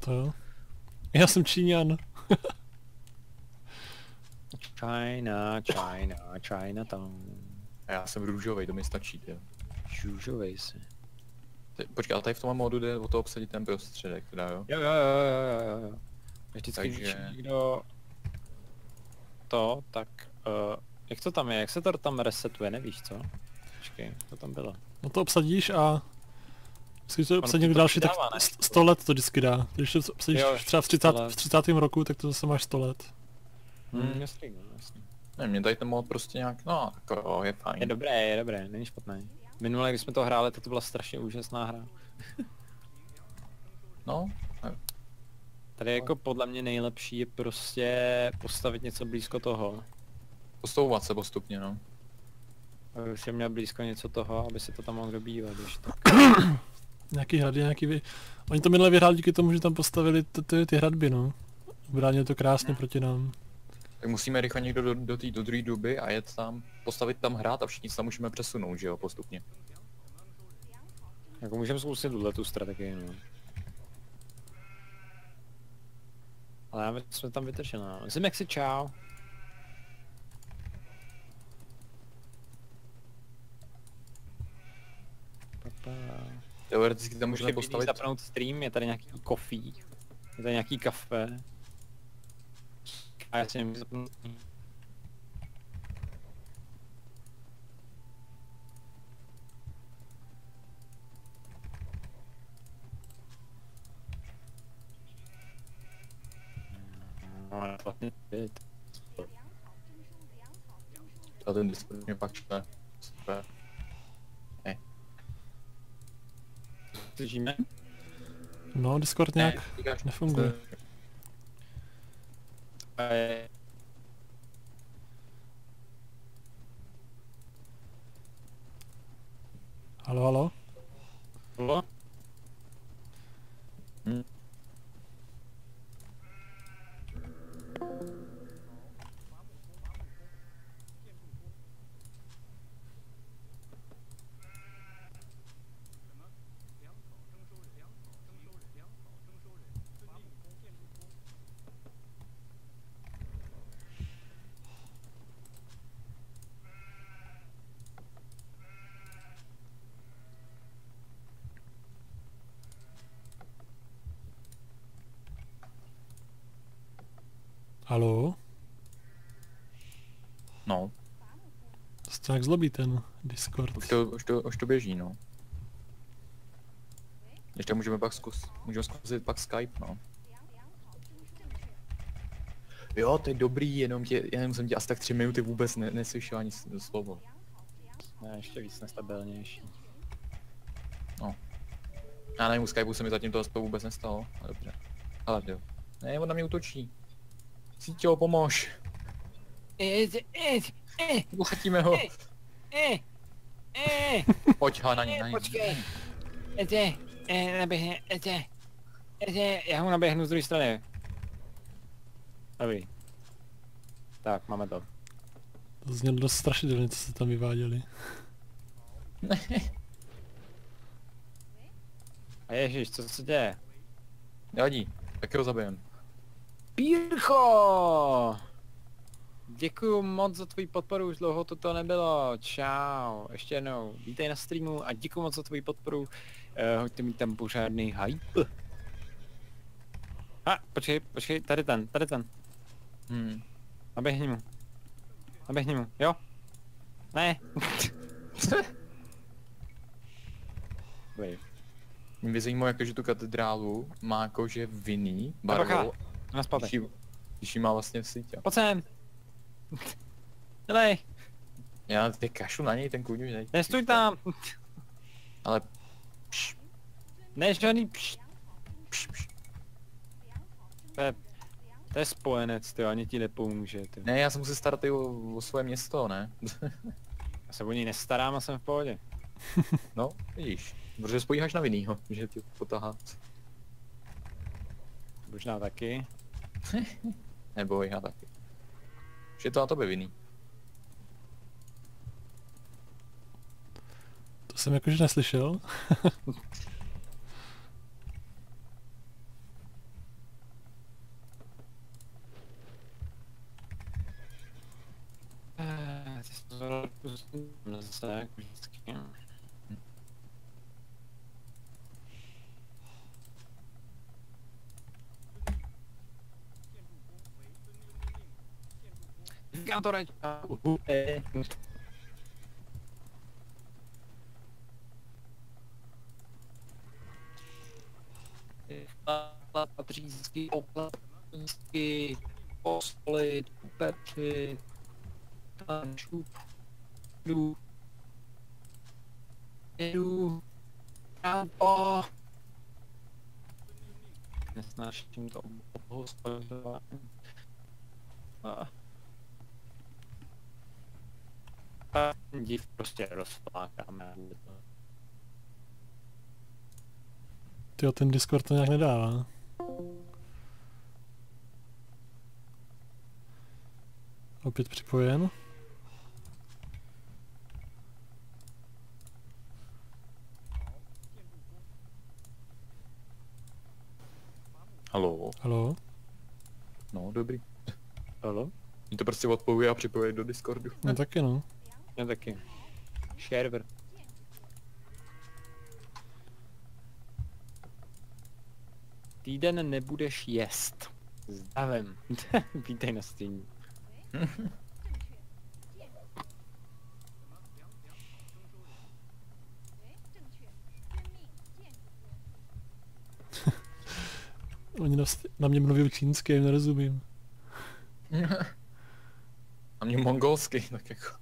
To jo. Já jsem Číňan. China tam. A já jsem růžovej, to mi stačí, jo. Růžovej si. Počkej, ale tady v tom modu jde o to obsadit ten prostředek, teda jo? Jo. Vždycky když někdo... To, tak... jak to tam je? Jak se to tam resetuje? Nevíš, co? Počkej, to tam bylo. No to obsadíš a... Když to obsadí někdo další, tak 100 let to vždycky dá. Když to obsadíš třeba v 30. roku, tak to zase máš 100 let. Jasný. Ne, mě tady ten mod prostě nějak, no, jako je fajn. Je dobré, není špatné. Minule, když jsme to hráli, tak to byla strašně úžasná hra. No. Tady jako podle mě nejlepší je prostě postavit něco blízko toho. Postouvat se postupně, no. Aby už měl blízko něco toho, aby si to tam mohl dobývat, když tak. Nějaký hrady, nějaký vy... Oni to minule vyhráli díky tomu, že tam postavili ty hradby, no. Bránili to krásně proti nám. Tak musíme rychle někdo do druhé doby a jet tam, postavit tam hrát a všichni se tam můžeme přesunout, že jo, postupně. Jako můžeme zkusit tu strategii, no. Ale já jsme tam vytržená. Zimexi, čau. Teoreticky tam můžeme postavit... zapnout stream, je tady nějaký coffee. Je tady nějaký kafe. A já si nemůžu zapnout. A ten display mě pak čte. Super. Ne. Slyšíme? No, Discord nějak nefunguje. Halo? Halo? Haló? No. To se tak zlobí ten Discord. Už to běží, no. Ještě můžeme pak zkusit pak Skype, no. Jo, to je dobrý, jenom jsem tě asi tak 3 minuty vůbec neslyšel ani slovo. Ne, ještě víc nestabilnější. No. Já nevím, u Skypeu se mi zatím toho vůbec nestalo, ale dobře. Ale jo. Ne, on na mě útočí. Cítil, pomož. Uchytíme ho. Pojď ho na ní. Počkej. Naběhne, já ho naběhnu z druhé strany. Dobrý. Tak, máme to. To znělo dost strašidelně, co se tam vyváděli. A ježiš, co se děje? Nevadí, taky ho zabijem. Pírcho! Děkuju moc za tvoji podporu, už dlouho toto nebylo. Čau, ještě jednou. Vítej na streamu a děkuju moc za tvoji podporu. Hoďte mi tam pořádný hype. A, počkej, tady ten. Naběhni mu, jo? Ne. Mě by zajímalo, jakože tu katedrálu má jakože vinný barvu. Na spátek. Když má vlastně v síti. Pojď sem! Dělej! Já teď kašu na něj, ten kůň už nejde. Nestůj tam! Ale... Pš. Ne, žádný pš. Pš. To je spojenec, ty, ani ti nepomůže, ty. Ne, já se musím starat o svoje město, ne? Já se o něj nestarám a jsem v pohodě. No, vidíš. Protože spojíháš na vinnýho, že ti potahá. Možná taky. Nebo já taky. Už je to na tobě vinný. To jsem jakože neslyšel. Říkám to rečka. Patřízky, oplatnízky, postolit, pepři, tančů, jedu, kampo. Nesnáším to obhospodování. A div prostě rozplákáme. Tyjo, ten Discord to nějak nedává. Opět připojen. Haló. Haló. No, dobrý. Haló? Mě to prostě odpoví a připojí do Discordu. No taky no. Já taky. Server. Týden nebudeš jest. Zdravím. Vítej na Steamu. Oni na mě mluví čínsky, já nerozumím. Na mě mongolsky, tak jako.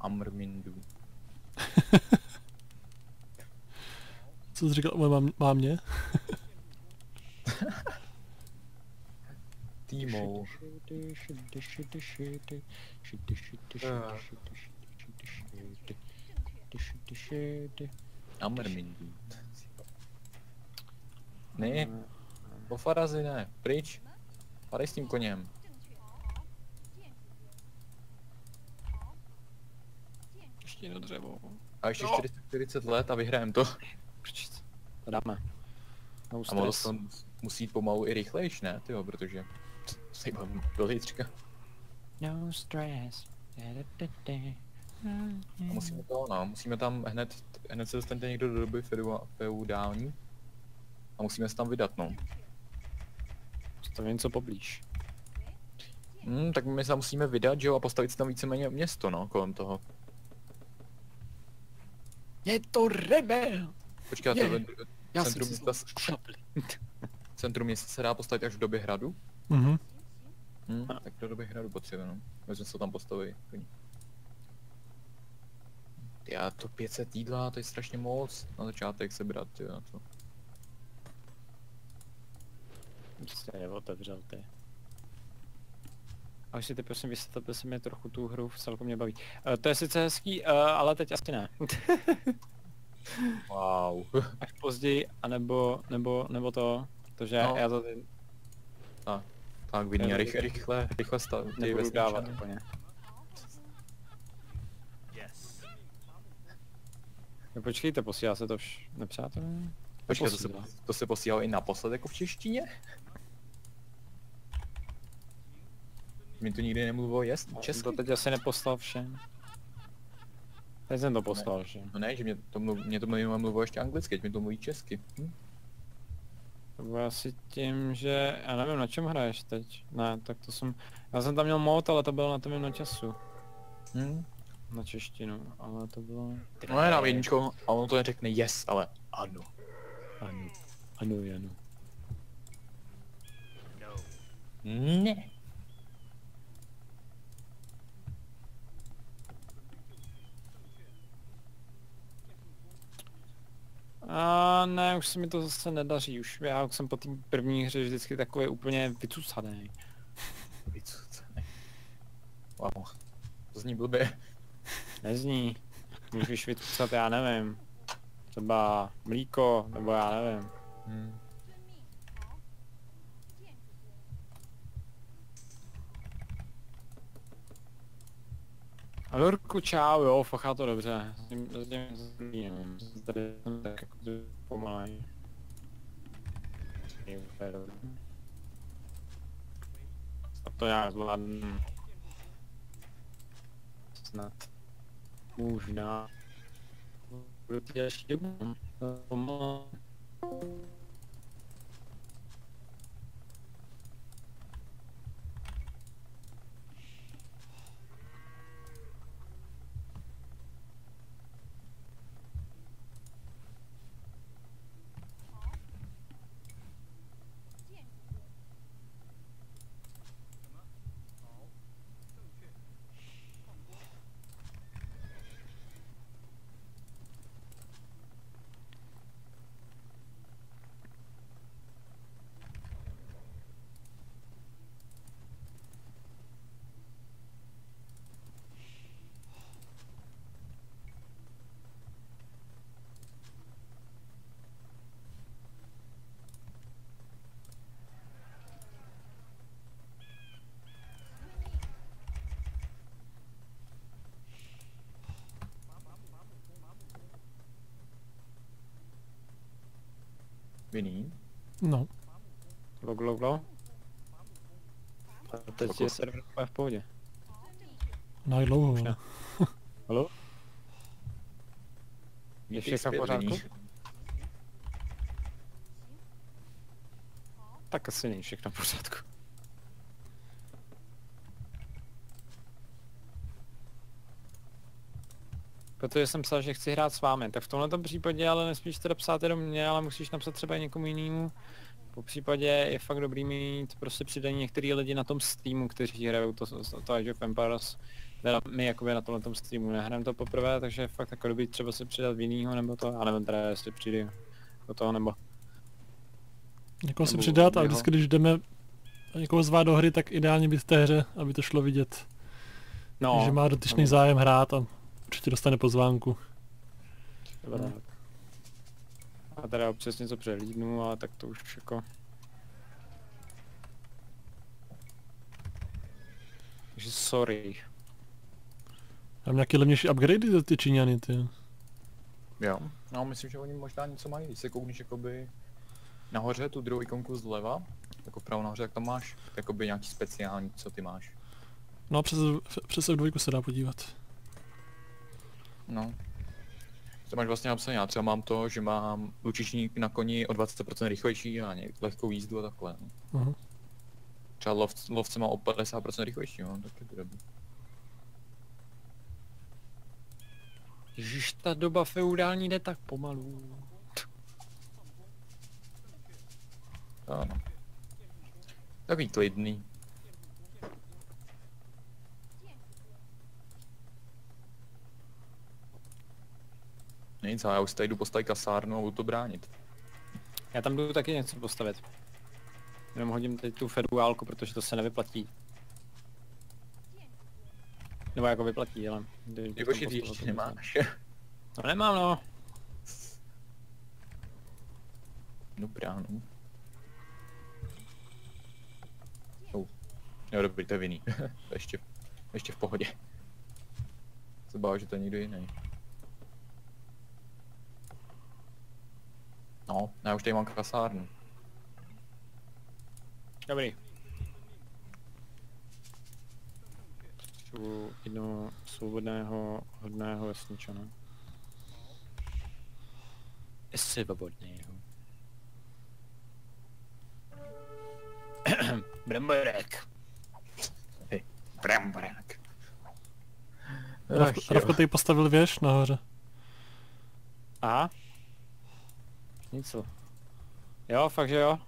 Amrmindu. Co jsi říkal o moje mámě? Týmou. Amrmindu. Ne, po farazi ne, pryč. Padej s tím koněm. Jedno dřevo. A ještě 40 let a vyhrajem to. Prčic. To dáme. No a ono to musí jít pomalu i rychlejš, ne? Tyjo, protože se jim do litřka. No stress. A musíme to, no, musíme tam hned se dostanete někdo do doby feudální. A musíme se tam vydat, no. Postavím něco poblíž. Tak my se tam musíme vydat, že jo, a postavit si tam víceméně město, no, kolem toho. Je to rebel! Počkej, to centrum města... Centrum města se dá postavit až v době hradu? Mhm. Tak do doby hradu potřebuje, no. My jsme se tam postavili. Já to 500 jídla, to je strašně moc. Na začátek se brát, jo, na to. Už se neotevřel, ty. A už si ty prosím vysvětlete se mi trochu tu hru, celku mě baví. To je sice hezký, ale teď asi ne. Wow. Až později, anebo nebo to, protože no. Já to ty... Tak, tak vidím, rychle stav, ty vesniče. Dávat úplně. Yes. No počkejte, posílá se to nepřátelé? Počkej, to se posílalo i naposled jako v češtině? Mě to nikdy nemluvilo česky. To teď asi neposlal všem. Teď jsem to poslal ne. Všem. No ne, že mě to mluvilo ještě anglicky, teď mi to mluví česky. To bylo asi tím, že... Já nevím, na čem hraješ teď. Ne, tak to jsem... Já jsem tam měl mod, ale to bylo na tom na času. Na češtinu, ale to bylo... No ne, dám jedničko, a ono to neřekne yes, ale ano. Ano. Ano, ano. No. Ne. A ne, už se mi to zase nedaří, už já jsem po té první hře vždycky takový úplně vycucaný. Vycucaný. Wow. To zní blbě. Nezní. Můžeš vycucat, já nevím. Třeba mlíko, nebo já nevím. Alorku, čau, jo, fachá to dobře. Tady jsem tak jako pomalej. není úplně dobrý. A to já zvládnu. Snad. Možná. Budu to ještě pomalu. Vinný? No. Log. A teď je server v pohodě. No i dlouho. Ne. Halo? Je všechno v pořádku? Tak asi není všechno v pořádku. Protože jsem psal, že chci hrát s vámi, tak v tomto případě ale nespíš teda psát jenom mě, ale musíš napsat třeba někomu jinému. Po případě je fakt dobrý mít prostě přidání některý lidi na tom Steamu, kteří hrajou to Age of Empires. Teda my jakoby na tomhle Steamu nehrám to poprvé, takže je fakt jako dobrý třeba si přidat jinýho nebo to, já nevím teda jestli přijde do toho nebo... Někoho si přidat a vždycky, když jdeme někoho zvát do hry, tak ideálně být v té hře, aby to šlo vidět. No, že má dotyčný zájem hrát a... Určitě dostane pozvánku. Třeba tak. A teda občas něco přehlídnu, ale tak to už jako... Takže sorry. Mám nějaké levnější upgradey za ty Číňany, ty. Jo. No myslím, že oni možná něco mají. Když se koukneš jakoby nahoře, tu druhou ikonku zleva, jako vpravo nahoře, jak tam máš jakoby nějaký speciální, co ty máš. No a přes F2 se dá podívat. No. To máš vlastně napsané, já třeba mám to, že mám lučičník na koni o 20% rychlejší a lehkou jízdu a takhle. No. Třeba lovce má o 50% rychlejší, jo, tak je to dobrý. Ježiš, ta doba feudální jde tak pomalu. Ano. Takový klidný. Nic, ale já už tady jdu postavit kasárnu a budu to bránit. Já tam jdu taky něco postavit. Jenom hodím teď tu feduálku, protože to se nevyplatí. Nebo jako vyplatí, ale... Jakože ty ještě nemáš. No nemám, no. Dobrá, no. Jo, dobrý, to je vinný. ještě v pohodě. Se bál, že to je někdo jiný. No, já už tady mám kasárnu. Dobrý. Potřebuji jednoho svobodného, hodného vesničana. Svobodného. Bramborák. Hej, bramborák. Ravko tady postavil věž nahoře. Aha. Nico. Jo, fakt že jo?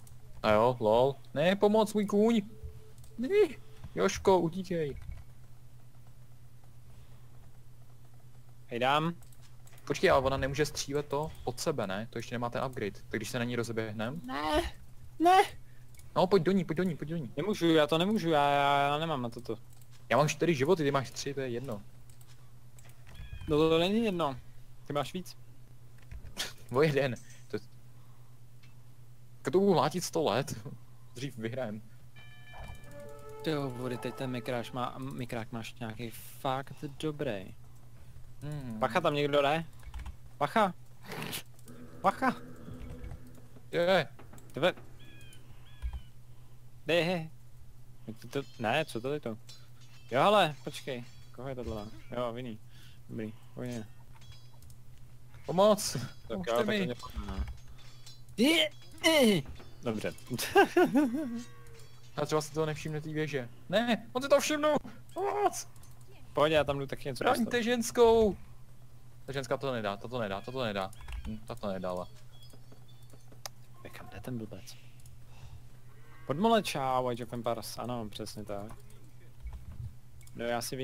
A jo, lol. Ne, pomoc, můj kůň! Ne. Joško, utíkej. Hejdám. Počkej, ale ona nemůže střílet to od sebe, ne? To ještě nemá ten upgrade. Tak když se na ní rozeběhnem? Ne, ne. No, pojď do ní. Nemůžu, já to nemůžu, já nemám na toto. Já mám 4 životy, ty máš 3, to je jedno. No to není jedno. Ty máš víc. O jeden. Tak to budu mlátit 100 let, dřív vyhrajem. Jo, vody, teď ten mikrák máš nějaký fakt dobrý. Pacha, tam někdo jde? Pacha! Pacha! Je! Tebe... Ne, co to je to? Jo, hele, počkej. Koho je tohle? Jo, vinný. Dobrý, pojďme. Pomoc! Tak jo, tak mě dobře. A třeba se toho nevšimne té věže. Ne, on se to všimnul! Pomoc! Pojď, já tam jdu taky něco dostat. Raňte ženskou! Ta ženská to nedá, ta to nedá, ta to nedá. Ta to nedala. Kam jde ten blbec? Podmole čau, Age of Empires, ano, přesně tak. No já si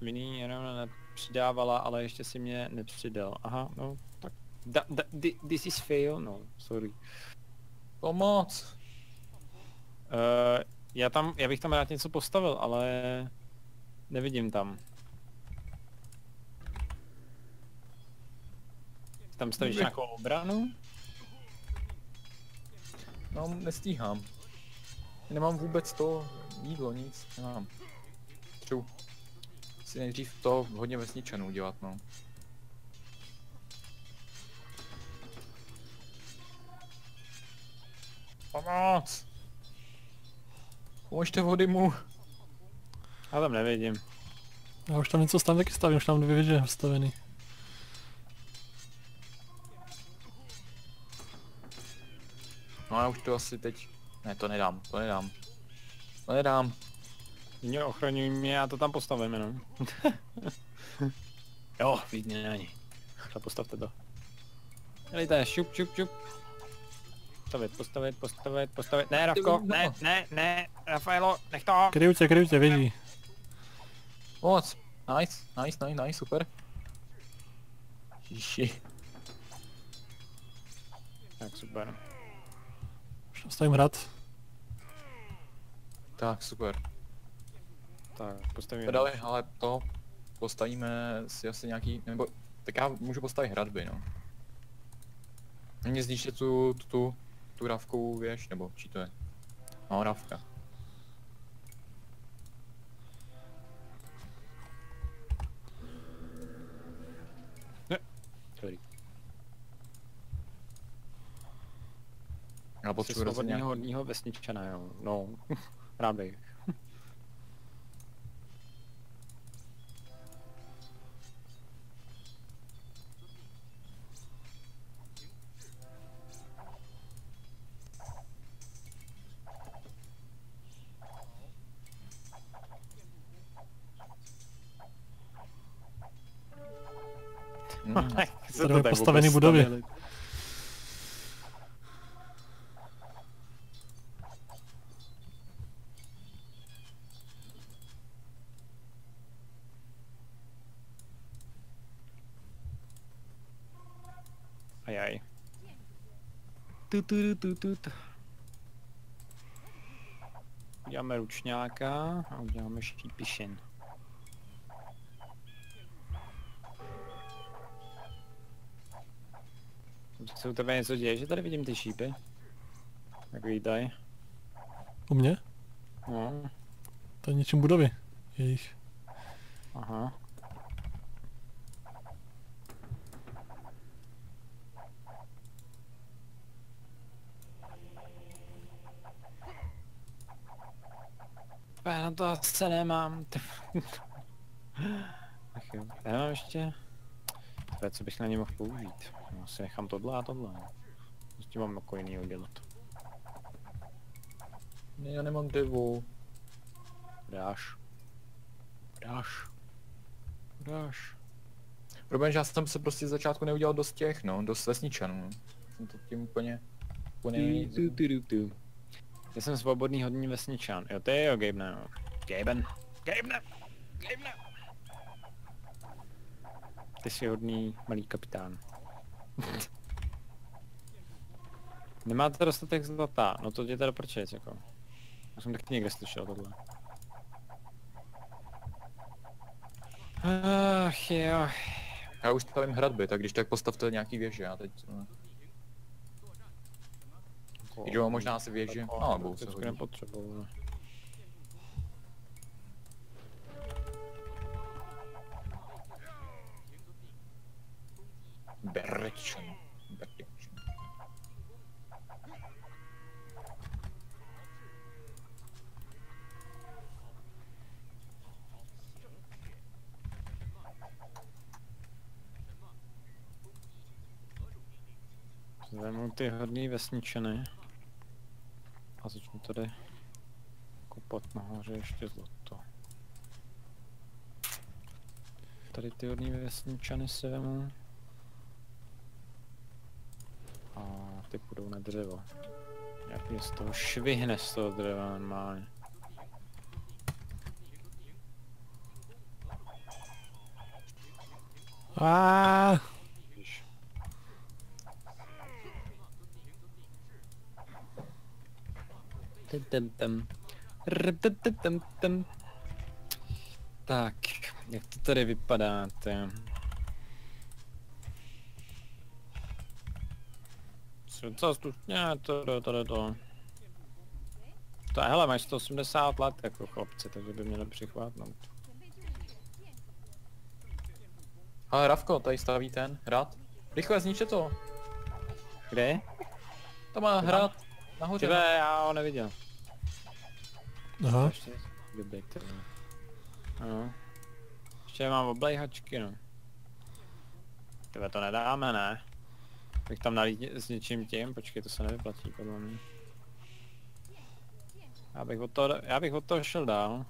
vinný jenom nepřidávala, ale ještě si mě nepřidal. Aha, no, tak. This is fail, no, sorry. Pomoc! Já bych tam rád něco postavil, ale nevidím tam. Tam stavíš nějakou obranu? No, nestíhám. Nemám vůbec to jídlo, nic, nemám. Chci si nejdřív to hodně vesničanů udělat, no. Pomoc! Pomožte vody mu! Já tam nevidím. Já už tam něco tam taky stavím, už tam dvě věže stavený. No já už to asi teď... Ne, to nedám, to nedám. To nedám. Mě ochraňuj mě, já to tam postavím jenom. Jo, vidně není. Postavte to. Hledajte, šup, šup, šup. Postavit. Ne, Ravko, ne, Rafaelo, nech to. Kryjte, věží. Moc. Nice, super. Ježi. Tak, super. Postavím hrad. Tak, super. Tak, postavíme. Dali, ale to postavíme si asi nějaký, nebo tak já můžu postavit hradby, no. Mě zničte tu rávkovou věž, nebo či to je? No, rávka. Ne. Dobrý. Já potřebuji rozhodně hodního vesničana, jo. No, rád bych. Tady postavený budovy. Ajaj. Uděláme ručňáka a uděláme štípišin. Se u tebe něco děje, že tady vidím ty šípy? Tak vítaj. U mě? No. To je něčím budovy. Jejich. Aha. Já na to asi nemám. Ach jo, já mám ještě... co bych na ně mohl použít. No, si nechám tohle a tohle. Prostě mám jako jiný udělat. Ne, já nemám devu. Dáš. Problém, že já jsem se prostě z začátku neudělal dost těch, no, dost vesničanů. Jsem to tím úplně... Já jsem svobodný hodný vesničan. Jo, to je jo, Gaben. Ty jsi hodný malý kapitán. Nemáte dostatek zlata, no to je teda prčec jako. Já jsem taky někde slyšel tohle. Ach jo. Já už stavím hradby, tak když tak postavte nějaký věže, já teď... Jo, možná si věže, no nebo se hodí. Berečeno. Vemu ty hodný vesničany a začnu tady kopat nahoře ještě zlato. Tady ty hodný vesničany si vemu a ty půjdou na dřevo. Jak mě z toho švihne z toho dřeva normálně. Aaaaaa! Tak, jak to tady vypadá, co stupně, to. Tak hele, máš 180 let jako chlapci, takže by měli přichvátnout. Ale Ravko, tady staví ten hrad. Rychle zniče to. Kde? To má hrad nahoře. Tyve, já ho neviděl. Aha. Ještě mám oblejhačky, no. Tyve, to nedáme, ne? Tak tam nalít s něčím tím, počkej, to se nevyplatí podle mě. Já bych od toho šel dál.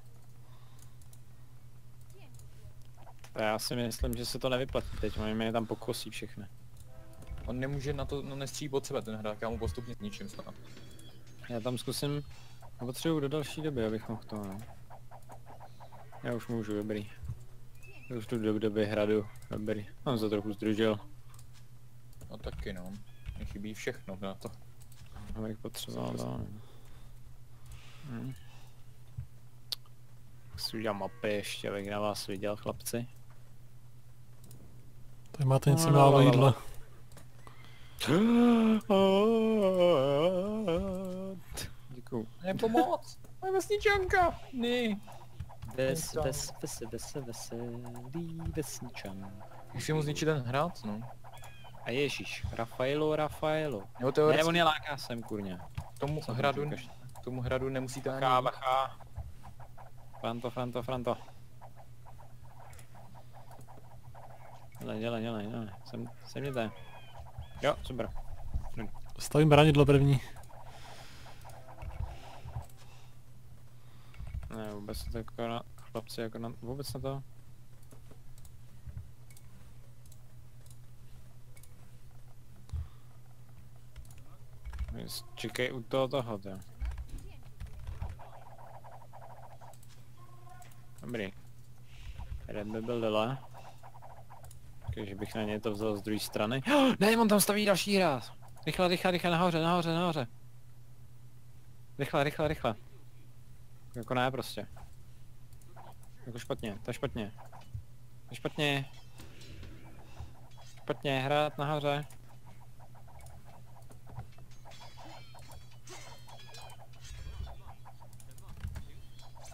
A já si myslím, že se to nevyplatí teď, oni mě tam pokosí všechny. On nemůže na to, no nestřílí pod sebe ten hrák, já mu postupně ničím snad. Já tam zkusím, a potřebuji do další doby, abych mohl to, no. Já už můžu, dobrý. Já už tu do doby hradu, dobrý. Mám se trochu zdržel. No taky no, mě chybí všechno na to. Abych potřeboval, no. Si udělám mapy ještě, abych na vás viděl, chlapci. Tady máte něco málo jídla. Děkuju. Nepomoc! Moje vesničanka! Ní! Veselý vesničan. Musím mu zničit ten hrad, no. A ježíš, Rafaelo. Jo, ne, on je láká sem, kurně. Tomu hradu nemusíte ani... Bacha. Franto. Dělej. Sem mě tady. Jo, super. Stavím branidlo první. Ne, vůbec to jako na chlapci, jako na... Vůbec na to. Čekej u toho, jo. Dobrý. Jeden by byl dole. Takže bych na něj to vzal z druhé strany. Oh, ne, on tam staví další hráz. Rychle, nahoře. Rychle. Jako ne prostě. Jako špatně, to je špatně. Špatně, hrát nahoře.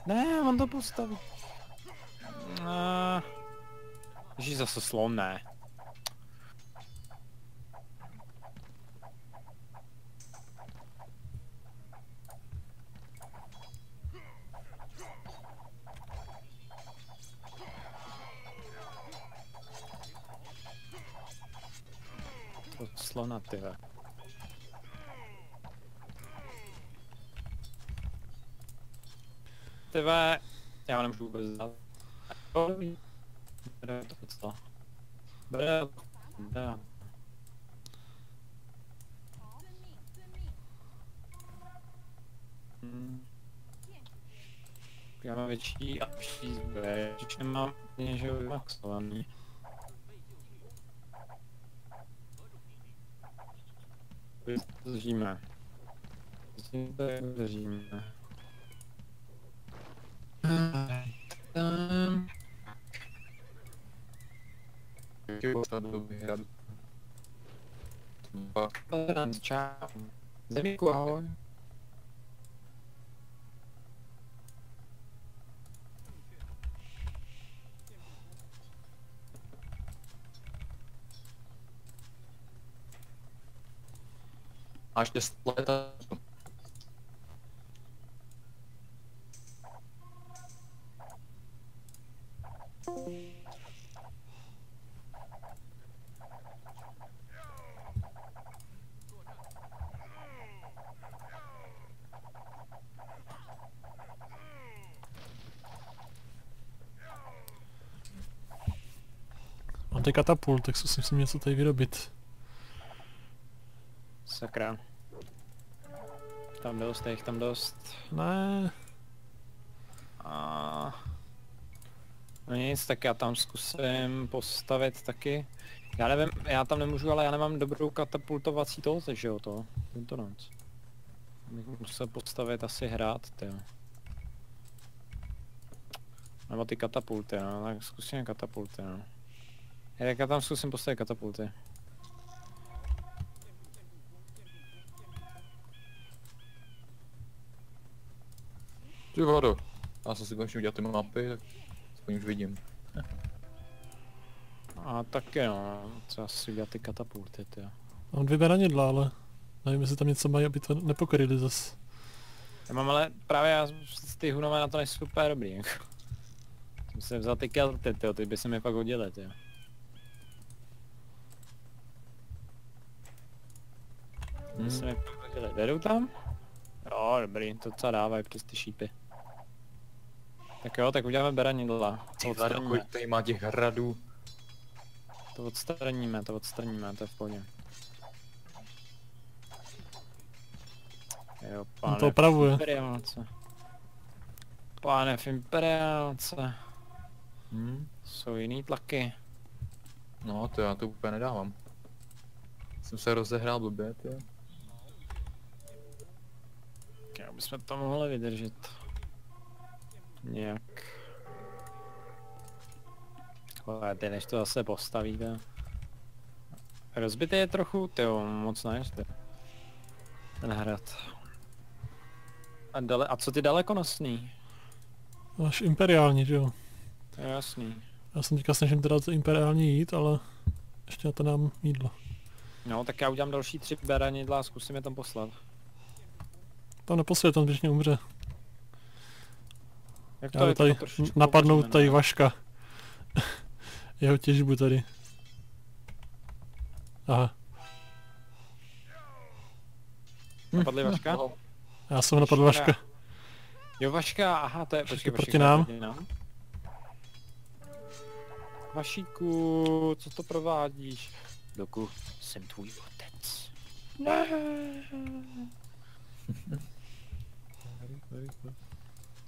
Ne, on to postaví. Ježíš, zase slon, ne. To slona, tyhle. Tyhle, já ho nemůžu vůbec dát. Bra. Já mám větší a větší zbraň, že mám něžeho vymaxovaný. Zdržíme. Zemíku, ahoj. Až 10 let. máte katapult, tak zkusím si něco tady vyrobit. Sakra. Tam dost, jich tam dost. Ne. A... No nic, tak já tam zkusím postavit taky. Já nevím, já tam nemůžu, ale já nemám dobrou katapultovací toho, že jo to? Tento noc. Bych musel postavit asi hrát, ty. Nebo ty katapulty, no, tak zkusím katapulty, no. Já tam zkusím postavit katapulty. Ty Vlado, já jsem si konečně udělal ty mapy, tak aspoň už vidím. A taky no, třeba si udělat ty katapulty, ty. Mám dvě beranidla, ale nevím, jestli tam něco mají, aby to nepokryli zase. Já mám ale právě já z ty hunové na to nejsou úplně dobrý, jako. Jsem se vzal ty kelty, tyjo, teď by se mi pak udělali, tyjo. By se mi pak udělali, vedou tam? Jo, dobrý, to co dávají přes ty šípy. Tak jo, tak uděláme beranidla. Kolik tady má těch hradů? To odstraníme, to je v pohodě. Jo, páne, on to opravuje. Imperiálce. Páne v imperiálce. Jsou jiný tlaky. No to já to úplně nedávám. Jsem se rozehrál blbě, ty. Jak bychom to mohli vydržet. Nějak. Ale ty než to zase postavíte. Rozbité je trochu, tyjo, moc nejste. Ten hrad. A co ty dalekonosný? Až imperiální, že jo? Jasný. Já jsem teďka snažím teda imperiální jít, ale ještě na to nám jídlo. No, tak já udělám další 3 beranidla a zkusím je tam poslat. Tam neposlat, tam běžně umře. Jak to já je tady napadnou tady Vaška. Jeho těžbu tady. Aha. Napadli Vaška? Já jsem napadl Vaška. Jo Vaška, aha to je... Počkej, proti nám. Vašíku, co to provádíš? Doku, jsem tvůj otec. Ne.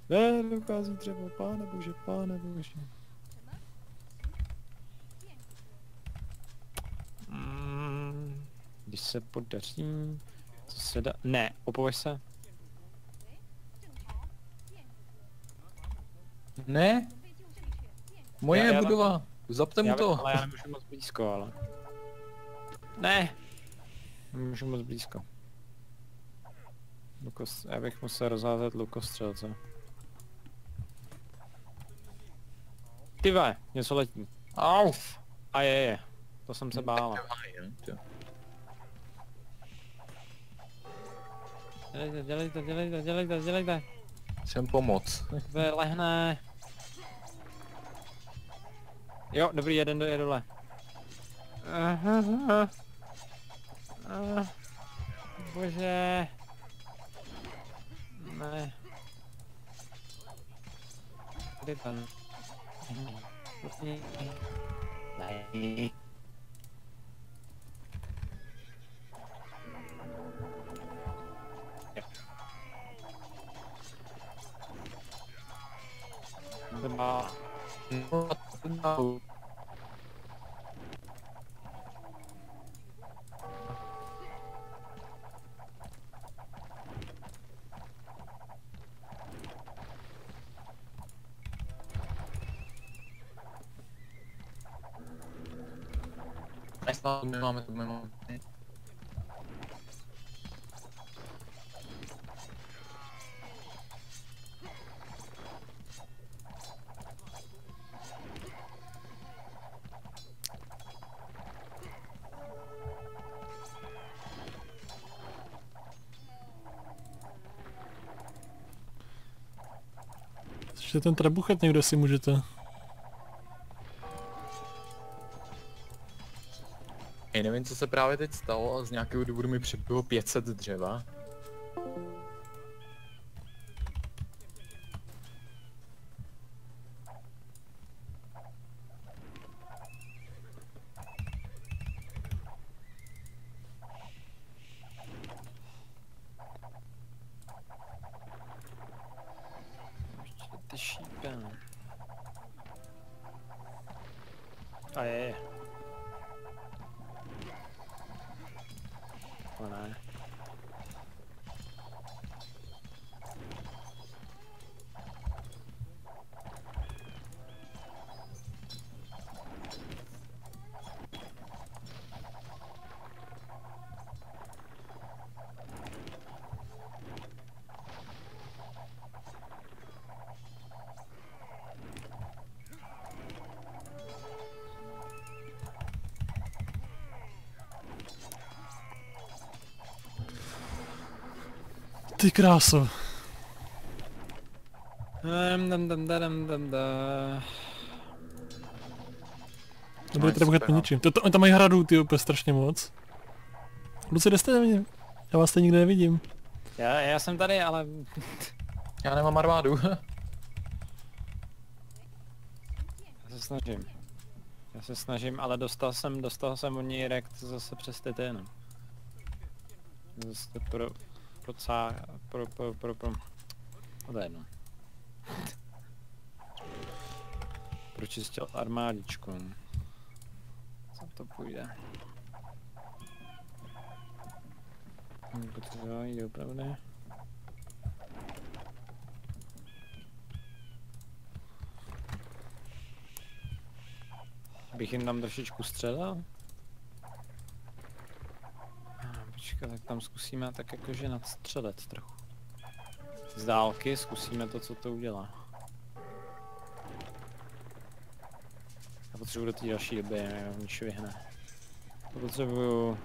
Ne, dochází dřevo, páne bože. Když se podaří... Co se dá... Ne, opověď se. Ne? Moje já budova. Zapte mu to. Ale já nemůžu moc blízko, ale... Ne! Nemůžu moc blízko. Já bych musel rozházet lukostřelce. Ty ve, něco letí. Au! A je. To jsem se bála. Dělejte. Jsem pomoc. Ve, lehne. Jo, dobrý, jeden je dole. Bože. Ne. Kde tam? Ne. My máme. Ještě ten trebuchet někde si můžete. Hej, nevím, co se právě teď stalo, ale z nějakého důvodu mi přibylo 500 dřeva. A je. Ale ne. Ty kráso. Nebude třeba běhat po ničím. Oni tam mají hradu, ty úplně strašně moc. Luci, jde jste na mě. Já vás tady nikde nevidím. Já jsem tady, ale... Já nemám armádu. Já se snažím, ale dostal jsem od něj rekt zase přes ty jenom. Zase pro pročistil armádičku. Co to půjde? Potřeba jde opravdu. Bych jim tam trošičku střelil? Tak tam zkusíme tak jakože nadstřelet trochu. Z dálky zkusíme to, co to udělá. Já potřebuji do té další doby, nevím, nič vyhne. To potřebuju...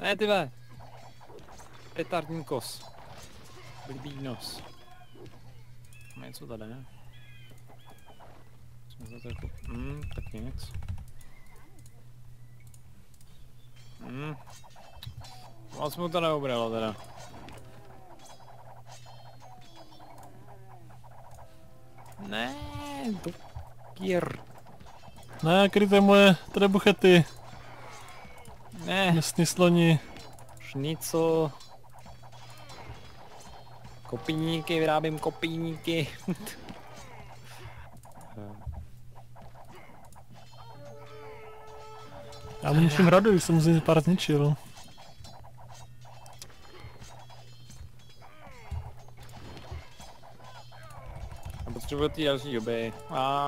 Ne, ty ve! Petardní kos. Blbý nos. Máme něco tady, ne? Jsme za to jako... tak nic. Moc mu to neubralo teda. Ne, to... Kýr. Ne, kryte moje trebuchety. Ne. Městní sloni. Šnicl. Kopíníky, vyrábím kopíníky. Já mu ničím hradu, když jsem si pár zničil. Já potřebuji ty další doby.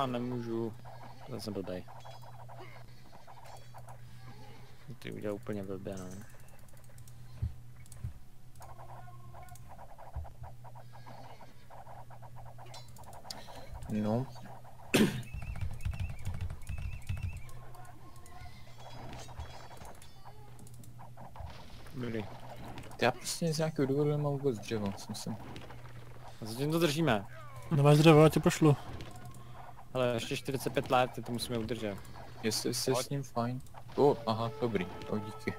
Nemůžu. Zase dodej. Ty udělal úplně blbě, no. No. Dobrý. Já prostě z nějakého důvodu nemám vůbec dřevo, si myslím. A zatím to držíme. Nové dřevo, já tě pošlu. Ale ještě 45 let, to musíme udržet. Jestli jsi s ním fajn. Aha, dobrý, díky.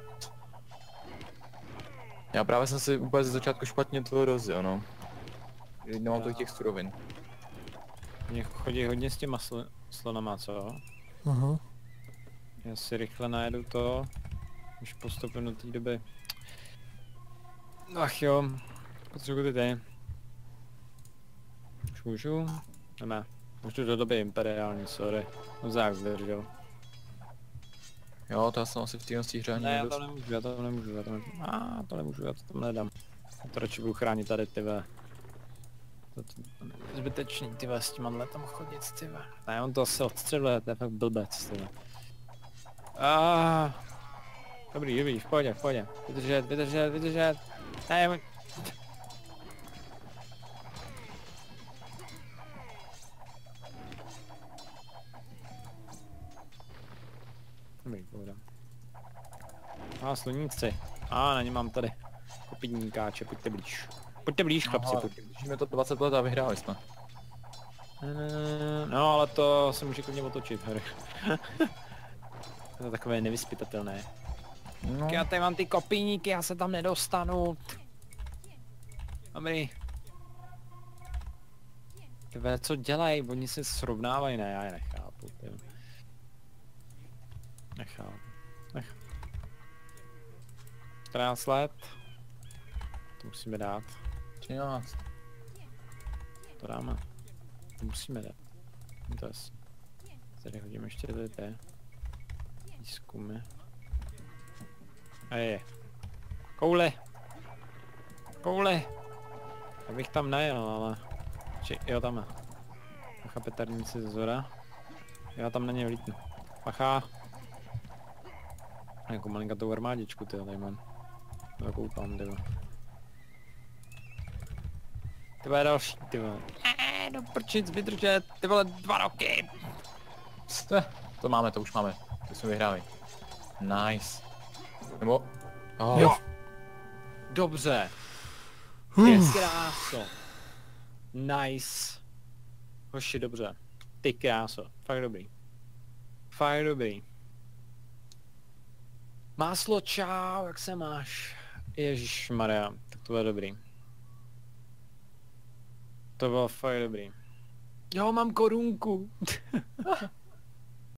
Já právě jsem si úplně ze začátku špatně to rozjel, no. Nemám to těch surovin. Mně chodí hodně s těma slonama, co? Aha. Já si rychle najedu to, už postupem do té doby. Ach jo, potřebuji ty. Už můžu? Ne, už jdu do doby imperiální, sorry. No zák zdržel. Jo, to já jsem asi v této hře ani nedost... Ne, já to nemůžu. To nemůžu, já to tam nedám. Já to radši budu chránit tady, ty ve. Zbytečný, ty ve, s tím tam chodit, ty ve. Ne, on to asi odstřeluje, to je fakt blbec, ty ve. Dobrý, v pohodě. Vydržet. Ne, on... Sluníci. Na ně mám tady kopidníkáče, pojďte blíž. Pojďte blíž, chlapci, pojďte blíž. Jsme to 20 let a vyhráli jsme. No, ale to se může klidně otočit, hry. To je takové nevyspytatelné. No. Já tady mám ty kopíníky, já se tam nedostanu. Dobrý. Tebe, co dělají? Oni se srovnávají, ne, já je nechápu. Tebe. Nechápu. 14 let. To musíme dát. 13. To dáme. To musíme dát. To asi. Tady hodíme ještě do té. Výzkumy. A je. Koule. Koule. Abych tam najel, ale... Či, jo, tam je. Pacha petarnice ze zora. Já tam na ně vlítnu. Pacha. Jako malinkatou armádičku, tyhle tady mám. To koupám, tyhle. Tyhle je další, tyhle. No proč nic vydržet, tyhle 2 roky. To máme, to už máme. To jsme vyhráli. Nice. Nebo... Oh. Jo. Dobře. Je kráso. Nice. Hoši, dobře. Ty kráso. Fakt dobrý. Fakt dobrý. Máslo, čau, jak se máš? Ježišmarja, tak to bylo dobrý. To bylo fakt dobrý. Jo, mám korunku.